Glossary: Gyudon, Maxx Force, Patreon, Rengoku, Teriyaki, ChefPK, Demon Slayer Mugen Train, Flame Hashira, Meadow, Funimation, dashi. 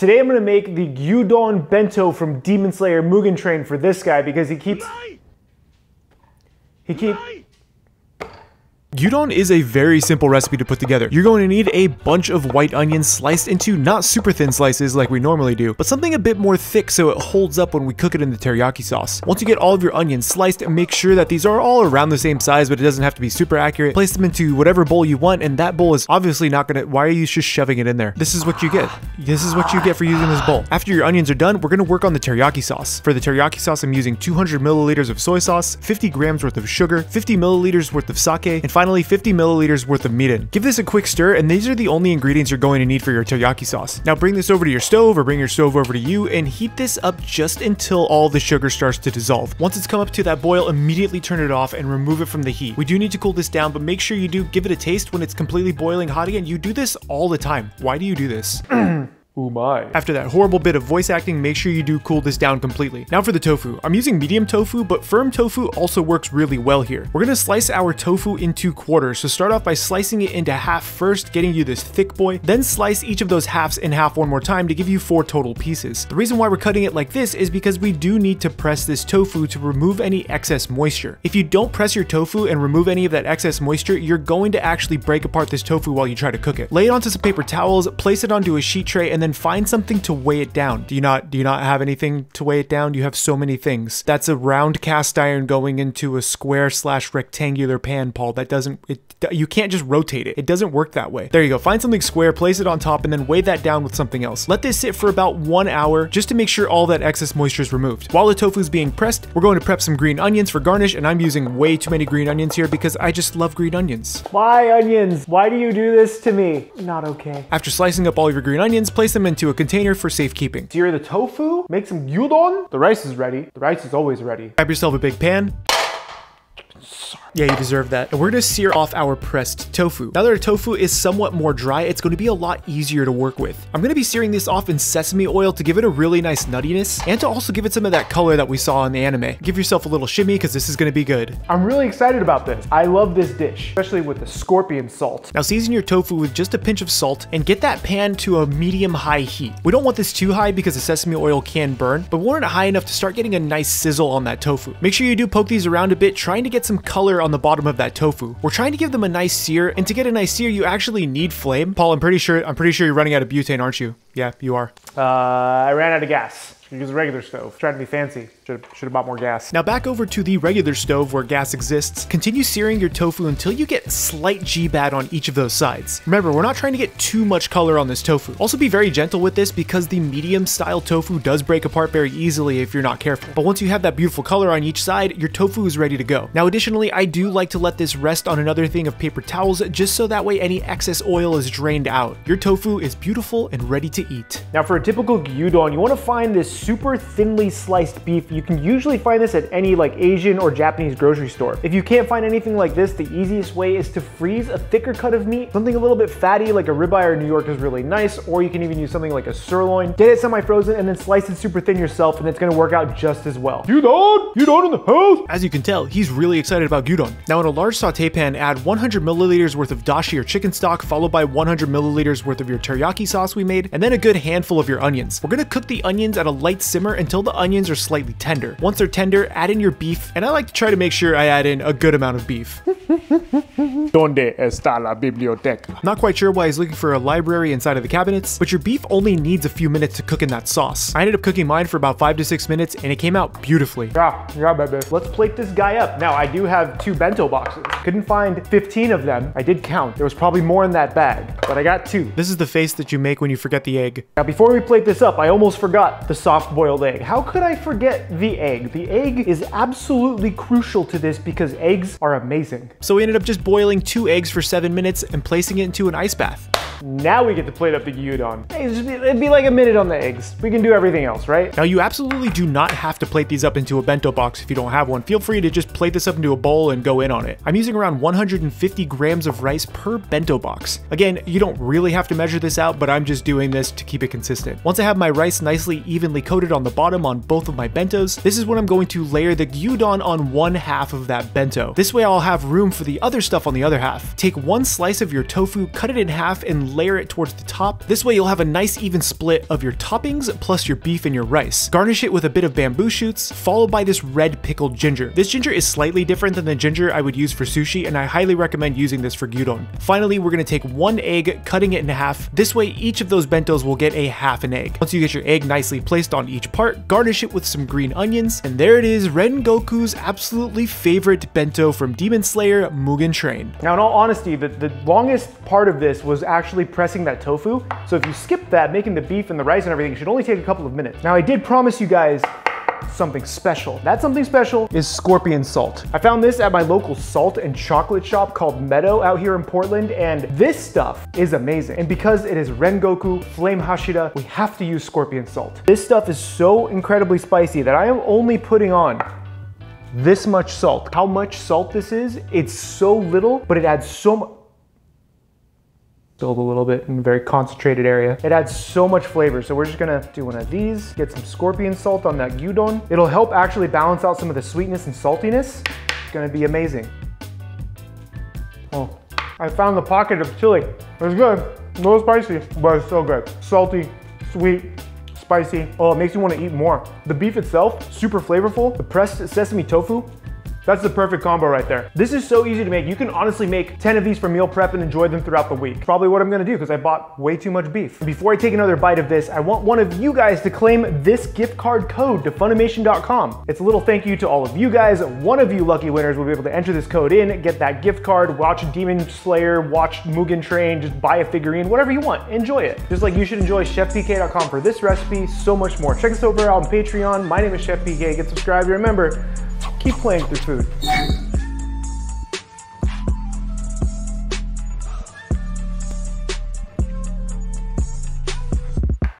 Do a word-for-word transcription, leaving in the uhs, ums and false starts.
Today I'm gonna make the Gyudon bento from Demon Slayer Mugen Train for this guy because he keeps... He keeps... Gyudon is a very simple recipe to put together. You're going to need a bunch of white onions sliced into not super thin slices like we normally do, but something a bit more thick so it holds up when we cook it in the teriyaki sauce. Once you get all of your onions sliced, make sure that these are all around the same size, but it doesn't have to be super accurate. Place them into whatever bowl you want, and that bowl is obviously not gonna... Why are you just shoving it in there? This is what you get. This is what you get for using this bowl. After your onions are done, we're gonna work on the teriyaki sauce. For the teriyaki sauce, I'm using two hundred milliliters of soy sauce, fifty grams worth of sugar, fifty milliliters worth of sake, and finally, fifty milliliters worth of meat in. Give this a quick stir, and these are the only ingredients you're going to need for your teriyaki sauce. Now bring this over to your stove, or bring your stove over to you, and heat this up just until all the sugar starts to dissolve. Once it's come up to that boil, immediately turn it off and remove it from the heat. We do need to cool this down, but make sure you do give it a taste when it's completely boiling hot again. You do this all the time. Why do you do this? Oh my. After that horrible bit of voice acting, make sure you do cool this down completely. Now for the tofu. I'm using medium tofu, but firm tofu also works really well here. We're gonna slice our tofu into quarters, so start off by slicing it into half first, getting you this thick boy, then slice each of those halves in half one more time to give you four total pieces. The reason why we're cutting it like this is because we do need to press this tofu to remove any excess moisture. If you don't press your tofu and remove any of that excess moisture, you're going to actually break apart this tofu while you try to cook it. Lay it onto some paper towels, place it onto a sheet tray, and and then find something to weigh it down. Do you not do you not have anything to weigh it down? You have so many things. That's a round cast iron going into a square slash rectangular pan, Paul. That doesn't, it, you can't just rotate it. It doesn't work that way. There you go. Find something square, place it on top, and then weigh that down with something else. Let this sit for about one hour just to make sure all that excess moisture is removed. While the tofu is being pressed, we're going to prep some green onions for garnish, and I'm using way too many green onions here because I just love green onions. Why onions? Why do you do this to me? Not okay. After slicing up all of your green onions, place them into a container for safekeeping. Sear the tofu, make some gyudon. The rice is ready. The rice is always ready. Grab yourself a big pan. Sorry. Yeah, you deserve that. And we're gonna sear off our pressed tofu. Now that our tofu is somewhat more dry, it's gonna be a lot easier to work with. I'm gonna be searing this off in sesame oil to give it a really nice nuttiness and to also give it some of that color that we saw in the anime. Give yourself a little shimmy because this is gonna be good. I'm really excited about this. I love this dish, especially with the scorpion salt. Now season your tofu with just a pinch of salt and get that pan to a medium-high heat. We don't want this too high because the sesame oil can burn, but we want it high enough to start getting a nice sizzle on that tofu. Make sure you do poke these around a bit, trying to get some color on the bottom of that tofu. We're trying to give them a nice sear, and to get a nice sear, you actually need flame. Paul, I'm pretty sure I'm pretty sure you're running out of butane, aren't you? Yeah, you are. Uh, I ran out of gas. Use a regular stove. Trying to be fancy. Should have bought more gas. Now back over to the regular stove where gas exists. Continue searing your tofu until you get slight jjibat on each of those sides. Remember, we're not trying to get too much color on this tofu. Also be very gentle with this because the medium style tofu does break apart very easily if you're not careful. But once you have that beautiful color on each side, your tofu is ready to go. Now additionally, I do like to let this rest on another thing of paper towels just so that way any excess oil is drained out. Your tofu is beautiful and ready to eat. Now for a typical gyudon, you want to find this super thinly sliced beef. You can usually find this at any like Asian or Japanese grocery store. If you can't find anything like this, the easiest way is to freeze a thicker cut of meat, something a little bit fatty like a ribeye or New York is really nice, or you can even use something like a sirloin. Get it semi-frozen and then slice it super thin yourself, and it's gonna work out just as well. Gyudon! Gyudon in the house! As you can tell, he's really excited about gyudon. Now in a large saute pan, add one hundred milliliters worth of dashi or chicken stock, followed by one hundred milliliters worth of your teriyaki sauce we made, and then a good handful of your onions. We're gonna cook the onions at a light simmer until the onions are slightly tender. Once they're tender, add in your beef, and I like to try to make sure I add in a good amount of beef. Donde está la biblioteca? Not quite sure why he's looking for a library inside of the cabinets, but your beef only needs a few minutes to cook in that sauce. I ended up cooking mine for about five to six minutes, and it came out beautifully. Yeah, yeah, baby. Let's plate this guy up. Now, I do have two bento boxes. Couldn't find fifteen of them. I did count. There was probably more in that bag, but I got two. This is the face that you make when you forget the egg. Now, before we plate this up, I almost forgot the soft boiled egg. How could I forget the egg? The egg is absolutely crucial to this because eggs are amazing. So we ended up just boiling two eggs for seven minutes and placing it into an ice bath. Now we get to plate up the gyudon. It'd be like a minute on the eggs. We can do everything else, right? Now you absolutely do not have to plate these up into a bento box if you don't have one. Feel free to just plate this up into a bowl and go in on it. I'm using around one hundred fifty grams of rice per bento box. Again, you don't really have to measure this out, but I'm just doing this to keep it consistent. Once I have my rice nicely evenly coated on the bottom on both of my bentos, this is when I'm going to layer the gyudon on one half of that bento. This way I'll have room for the other stuff on the other half. Take one slice of your tofu, cut it in half, and and layer it towards the top. This way you'll have a nice even split of your toppings plus your beef and your rice. Garnish it with a bit of bamboo shoots, followed by this red pickled ginger. This ginger is slightly different than the ginger I would use for sushi, and I highly recommend using this for gyudon. Finally, we're going to take one egg, cutting it in half. This way each of those bentos will get a half an egg. Once you get your egg nicely placed on each part, garnish it with some green onions, and there it is, Rengoku's absolutely favorite bento from Demon Slayer Mugen Train. Now, in all honesty, the, the longest part of this was actually pressing that tofu, so if you skip that, making the beef and the rice and everything should only take a couple of minutes. Now, I did promise you guys something special. That something special is scorpion salt. I found this at my local salt and chocolate shop called Meadow out here in Portland, and this stuff is amazing. And because it is Rengoku, Flame Hashira, we have to use scorpion salt. This stuff is so incredibly spicy that I am only putting on this much salt. How much salt this is, it's so little, but it adds so much. Spilled a little bit in a very concentrated area. It adds so much flavor, so we're just gonna do one of these, get some scorpion salt on that gyudon. It'll help actually balance out some of the sweetness and saltiness. It's gonna be amazing. Oh, I found the pocket of chili. It's good, a little spicy, but it's so good. Salty, sweet, spicy. Oh, it makes you wanna eat more. The beef itself, super flavorful. The pressed sesame tofu, that's the perfect combo right there. This is so easy to make. You can honestly make ten of these for meal prep and enjoy them throughout the week. Probably what I'm gonna do because I bought way too much beef. Before I take another bite of this, I want one of you guys to claim this gift card code to Funimation dot com. It's a little thank you to all of you guys. One of you lucky winners will be able to enter this code in, get that gift card, watch Demon Slayer, watch Mugen Train, just buy a figurine, whatever you want, enjoy it. Just like you should enjoy Chef P K dot com for this recipe, so much more. Check us over on Patreon. My name is Chef P K, get subscribed, remember, keep playing through food.